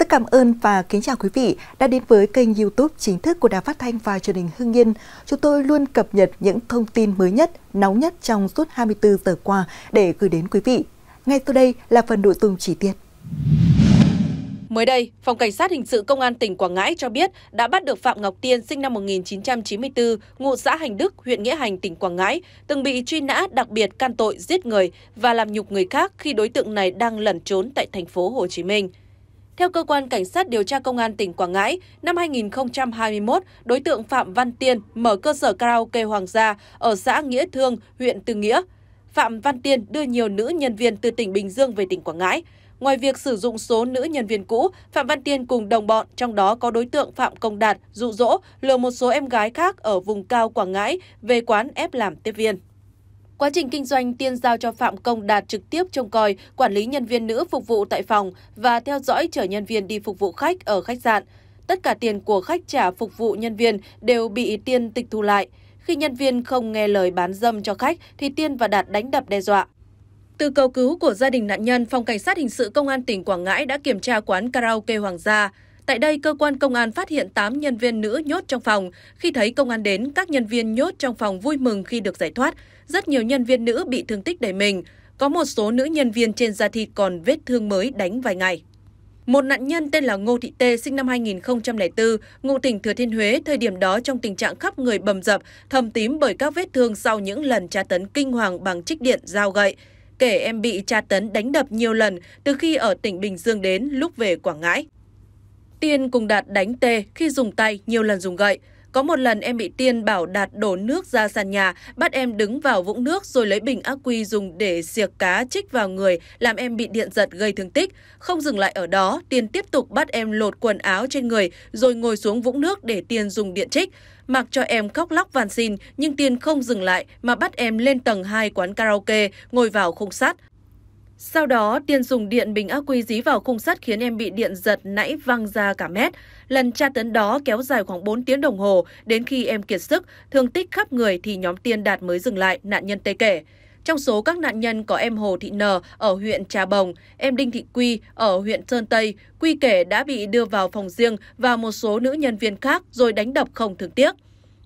Rất cảm ơn và kính chào quý vị đã đến với kênh YouTube chính thức của Đài Phát thanh và Truyền hình Hưng Yên. Chúng tôi luôn cập nhật những thông tin mới nhất, nóng nhất trong suốt 24 giờ qua để gửi đến quý vị. Ngay sau đây là phần nội dung chi tiết. Mới đây, Phòng Cảnh sát Hình sự Công an tỉnh Quảng Ngãi cho biết đã bắt được Phạm Ngọc Tiên sinh năm 1994, ngụ xã Hành Đức, huyện Nghĩa Hành, tỉnh Quảng Ngãi, từng bị truy nã đặc biệt can tội giết người và làm nhục người khác khi đối tượng này đang lẩn trốn tại thành phố Hồ Chí Minh. Theo Cơ quan Cảnh sát Điều tra Công an tỉnh Quảng Ngãi, năm 2021, đối tượng Phạm Văn Tiên mở cơ sở karaoke Hoàng Gia ở xã Nghĩa Thương, huyện Tư Nghĩa. Phạm Văn Tiên đưa nhiều nữ nhân viên từ tỉnh Bình Dương về tỉnh Quảng Ngãi. Ngoài việc sử dụng số nữ nhân viên cũ, Phạm Văn Tiên cùng đồng bọn, trong đó có đối tượng Phạm Công Đạt, dụ dỗ lừa một số em gái khác ở vùng cao Quảng Ngãi về quán ép làm tiếp viên. Quá trình kinh doanh, Tiên giao cho Phạm Công Đạt trực tiếp trông coi, quản lý nhân viên nữ phục vụ tại phòng và theo dõi chở nhân viên đi phục vụ khách ở khách sạn. Tất cả tiền của khách trả phục vụ nhân viên đều bị Tiên tịch thu lại. Khi nhân viên không nghe lời bán dâm cho khách thì Tiên và Đạt đánh đập đe dọa. Từ cầu cứu của gia đình nạn nhân, Phòng Cảnh sát Hình sự Công an tỉnh Quảng Ngãi đã kiểm tra quán karaoke Hoàng Gia. Tại đây, cơ quan công an phát hiện 8 nhân viên nữ nhốt trong phòng. Khi thấy công an đến, các nhân viên nhốt trong phòng vui mừng khi được giải thoát. Rất nhiều nhân viên nữ bị thương tích đầy mình. Có một số nữ nhân viên trên da thịt còn vết thương mới đánh vài ngày. Một nạn nhân tên là Ngô Thị Tê, sinh năm 2004, ngụ tỉnh Thừa Thiên Huế, thời điểm đó trong tình trạng khắp người bầm dập, thâm tím bởi các vết thương sau những lần tra tấn kinh hoàng bằng chích điện, dao gậy. Kể em bị tra tấn đánh đập nhiều lần từ khi ở tỉnh Bình Dương đến lúc về Quảng Ngãi. Tiên cùng Đạt đánh Tê khi dùng tay, nhiều lần dùng gậy. Có một lần em bị Tiên bảo Đạt đổ nước ra sàn nhà, bắt em đứng vào vũng nước rồi lấy bình ắc quy dùng để xiệc cá chích vào người, làm em bị điện giật gây thương tích. Không dừng lại ở đó, Tiên tiếp tục bắt em lột quần áo trên người rồi ngồi xuống vũng nước để Tiên dùng điện chích. Mặc cho em khóc lóc van xin, nhưng Tiên không dừng lại mà bắt em lên tầng 2 quán karaoke, ngồi vào khung sắt. Sau đó, Tiên dùng điện bình ắc quy dí vào khung sắt khiến em bị điện giật nãy văng ra cả mét. Lần tra tấn đó kéo dài khoảng 4 tiếng đồng hồ, đến khi em kiệt sức, thương tích khắp người thì nhóm Tiên Đạt mới dừng lại, nạn nhân Tê kể. Trong số các nạn nhân có em Hồ Thị Nờ ở huyện Trà Bồng, em Đinh Thị Quy ở huyện Sơn Tây. Quy kể đã bị đưa vào phòng riêng và một số nữ nhân viên khác rồi đánh đập không thương tiếc.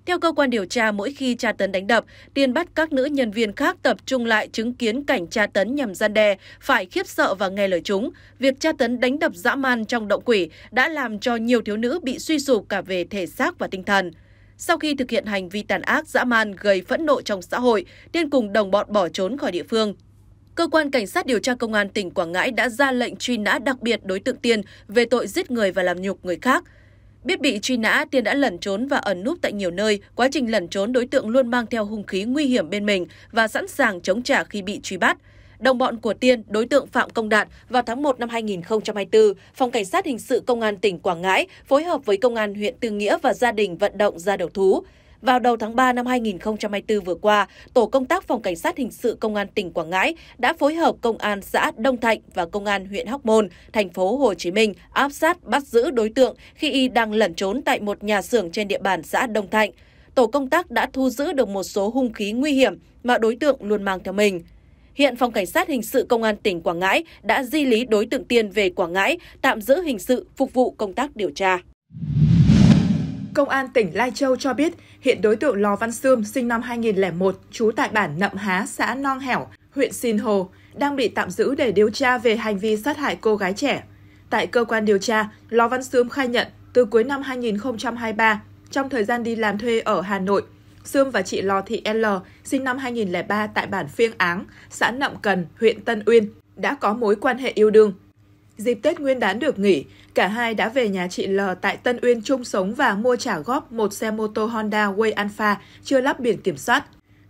Theo cơ quan điều tra, mỗi khi tra tấn đánh đập, Tiên bắt các nữ nhân viên khác tập trung lại chứng kiến cảnh tra tấn nhằm gian đe, phải khiếp sợ và nghe lời chúng. Việc tra tấn đánh đập dã man trong động quỷ đã làm cho nhiều thiếu nữ bị suy sụp cả về thể xác và tinh thần. Sau khi thực hiện hành vi tàn ác dã man gây phẫn nộ trong xã hội, Tiên cùng đồng bọn bỏ trốn khỏi địa phương. Cơ quan Cảnh sát Điều tra Công an tỉnh Quảng Ngãi đã ra lệnh truy nã đặc biệt đối tượng Tiên về tội giết người và làm nhục người khác. Biết bị truy nã, Tiên đã lẩn trốn và ẩn núp tại nhiều nơi. Quá trình lẩn trốn, đối tượng luôn mang theo hung khí nguy hiểm bên mình và sẵn sàng chống trả khi bị truy bắt. Đồng bọn của Tiên, đối tượng Phạm Công Đạt, vào tháng 1 năm 2024, Phòng Cảnh sát Hình sự Công an tỉnh Quảng Ngãi phối hợp với Công an huyện Tư Nghĩa và gia đình vận động ra đầu thú. Vào đầu tháng 3 năm 2024 vừa qua, Tổ công tác Phòng Cảnh sát Hình sự Công an tỉnh Quảng Ngãi đã phối hợp Công an xã Đông Thạnh và Công an huyện Hóc Môn, thành phố Hồ Chí Minh áp sát bắt giữ đối tượng khi y đang lẩn trốn tại một nhà xưởng trên địa bàn xã Đông Thạnh. Tổ công tác đã thu giữ được một số hung khí nguy hiểm mà đối tượng luôn mang theo mình. Hiện Phòng Cảnh sát Hình sự Công an tỉnh Quảng Ngãi đã di lý đối tượng Tiên về Quảng Ngãi, tạm giữ hình sự phục vụ công tác điều tra. Công an tỉnh Lai Châu cho biết, hiện đối tượng Lò Văn Sương sinh năm 2001, trú tại bản Nậm Há, xã Nong Hẻo, huyện Sinh Hồ, đang bị tạm giữ để điều tra về hành vi sát hại cô gái trẻ. Tại cơ quan điều tra, Lò Văn Sương khai nhận từ cuối năm 2023, trong thời gian đi làm thuê ở Hà Nội, Sương và chị Lò Thị L sinh năm 2003 tại bản Phiêng Áng, xã Nậm Cần, huyện Tân Uyên, đã có mối quan hệ yêu đương. Dịp Tết Nguyên đán được nghỉ, cả hai đã về nhà chị L tại Tân Uyên chung sống và mua trả góp một xe mô tô Honda Wave Alpha chưa lắp biển kiểm soát.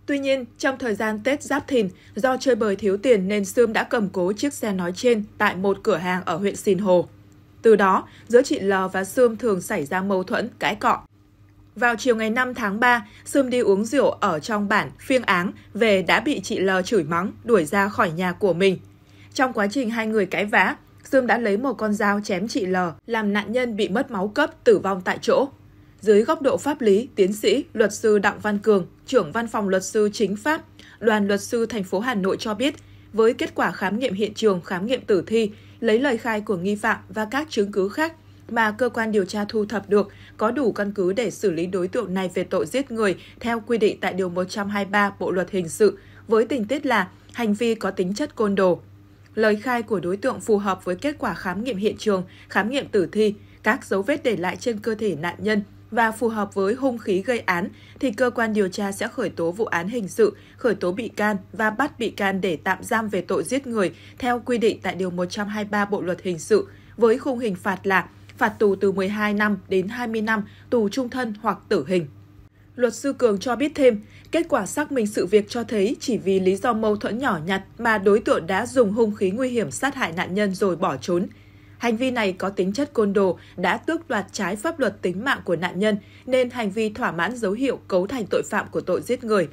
Tuy nhiên, trong thời gian Tết Giáp Thìn, do chơi bời thiếu tiền nên Sương đã cầm cố chiếc xe nói trên tại một cửa hàng ở huyện Sinh Hồ. Từ đó, giữa chị L và Sương thường xảy ra mâu thuẫn, cãi cọ. Vào chiều ngày 5 tháng 3, Sương đi uống rượu ở trong bản Phiêng Áng, về đã bị chị L chửi mắng, đuổi ra khỏi nhà của mình. Trong quá trình hai người cãi vã, Sương đã lấy một con dao chém chị L, làm nạn nhân bị mất máu cấp, tử vong tại chỗ. Dưới góc độ pháp lý, tiến sĩ, luật sư Đặng Văn Cường, trưởng văn phòng luật sư chính pháp, đoàn luật sư thành phố Hà Nội cho biết, với kết quả khám nghiệm hiện trường, khám nghiệm tử thi, lấy lời khai của nghi phạm và các chứng cứ khác mà cơ quan điều tra thu thập được, có đủ căn cứ để xử lý đối tượng này về tội giết người theo quy định tại Điều 123 Bộ Luật Hình sự, với tình tiết là hành vi có tính chất côn đồ. Lời khai của đối tượng phù hợp với kết quả khám nghiệm hiện trường, khám nghiệm tử thi, các dấu vết để lại trên cơ thể nạn nhân và phù hợp với hung khí gây án, thì cơ quan điều tra sẽ khởi tố vụ án hình sự, khởi tố bị can và bắt bị can để tạm giam về tội giết người theo quy định tại Điều 123 Bộ Luật Hình sự, với khung hình phạt là phạt tù từ 12 năm đến 20 năm, tù chung thân hoặc tử hình. Luật sư Cường cho biết thêm, kết quả xác minh sự việc cho thấy chỉ vì lý do mâu thuẫn nhỏ nhặt mà đối tượng đã dùng hung khí nguy hiểm sát hại nạn nhân rồi bỏ trốn. Hành vi này có tính chất côn đồ, đã tước đoạt trái pháp luật tính mạng của nạn nhân, nên hành vi thỏa mãn dấu hiệu cấu thành tội phạm của tội giết người.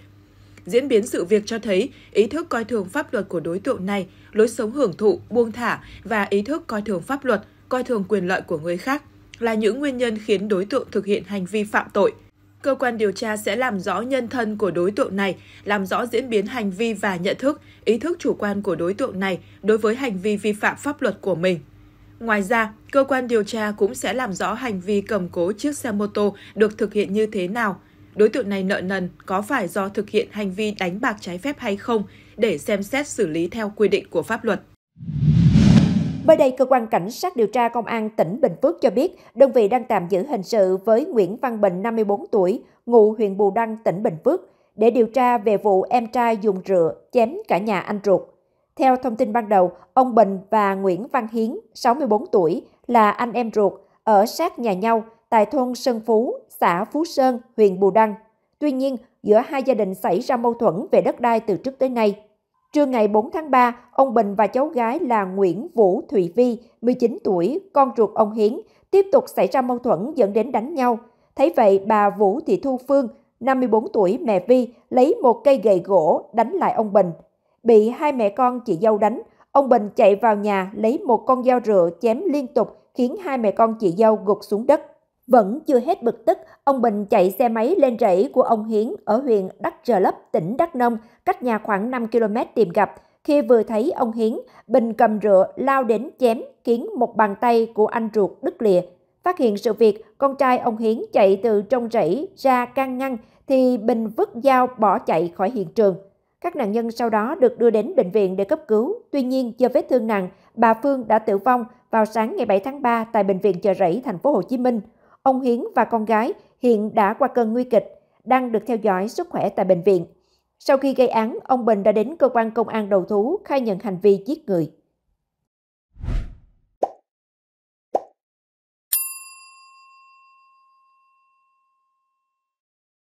Diễn biến sự việc cho thấy ý thức coi thường pháp luật của đối tượng này, lối sống hưởng thụ, buông thả và ý thức coi thường pháp luật, coi thường quyền lợi của người khác là những nguyên nhân khiến đối tượng thực hiện hành vi phạm tội. Cơ quan điều tra sẽ làm rõ nhân thân của đối tượng này, làm rõ diễn biến hành vi và nhận thức, ý thức chủ quan của đối tượng này đối với hành vi vi phạm pháp luật của mình. Ngoài ra, cơ quan điều tra cũng sẽ làm rõ hành vi cầm cố chiếc xe mô tô được thực hiện như thế nào, đối tượng này nợ nần có phải do thực hiện hành vi đánh bạc trái phép hay không, để xem xét xử lý theo quy định của pháp luật. Mới đây, Cơ quan Cảnh sát điều tra Công an tỉnh Bình Phước cho biết, đơn vị đang tạm giữ hình sự với Nguyễn Văn Bình, 54 tuổi, ngụ huyện Bù Đăng, tỉnh Bình Phước, để điều tra về vụ em trai dùng rựa chém cả nhà anh ruột. Theo thông tin ban đầu, ông Bình và Nguyễn Văn Hiến, 64 tuổi, là anh em ruột, ở sát nhà nhau tại thôn Sơn Phú, xã Phú Sơn, huyện Bù Đăng. Tuy nhiên, giữa hai gia đình xảy ra mâu thuẫn về đất đai từ trước tới nay. Trưa ngày 4 tháng 3, ông Bình và cháu gái là Nguyễn Vũ Thùy Vi, 19 tuổi, con ruột ông Hiến, tiếp tục xảy ra mâu thuẫn dẫn đến đánh nhau. Thấy vậy, bà Vũ Thị Thu Phương, 54 tuổi, mẹ Vi, lấy một cây gậy gỗ đánh lại ông Bình. Bị hai mẹ con chị dâu đánh, ông Bình chạy vào nhà lấy một con dao rựa chém liên tục khiến hai mẹ con chị dâu gục xuống đất. Vẫn chưa hết bực tức, ông Bình chạy xe máy lên rẫy của ông Hiến ở huyện Đắc Rờ Lấp, tỉnh Đắk Nông, cách nhà khoảng 5 km tìm gặp. Khi vừa thấy ông Hiến, Bình cầm rựa lao đến chém khiến một bàn tay của anh ruột đứt lìa. Phát hiện sự việc, con trai ông Hiến chạy từ trong rẫy ra can ngăn thì Bình vứt dao bỏ chạy khỏi hiện trường. Các nạn nhân sau đó được đưa đến bệnh viện để cấp cứu. Tuy nhiên, do vết thương nặng, bà Phương đã tử vong vào sáng ngày 7 tháng 3 tại bệnh viện Chợ Rẫy, thành phố Hồ Chí Minh. Ông Hiến và con gái hiện đã qua cơn nguy kịch, đang được theo dõi sức khỏe tại bệnh viện. Sau khi gây án, ông Bình đã đến cơ quan công an đầu thú, khai nhận hành vi giết người.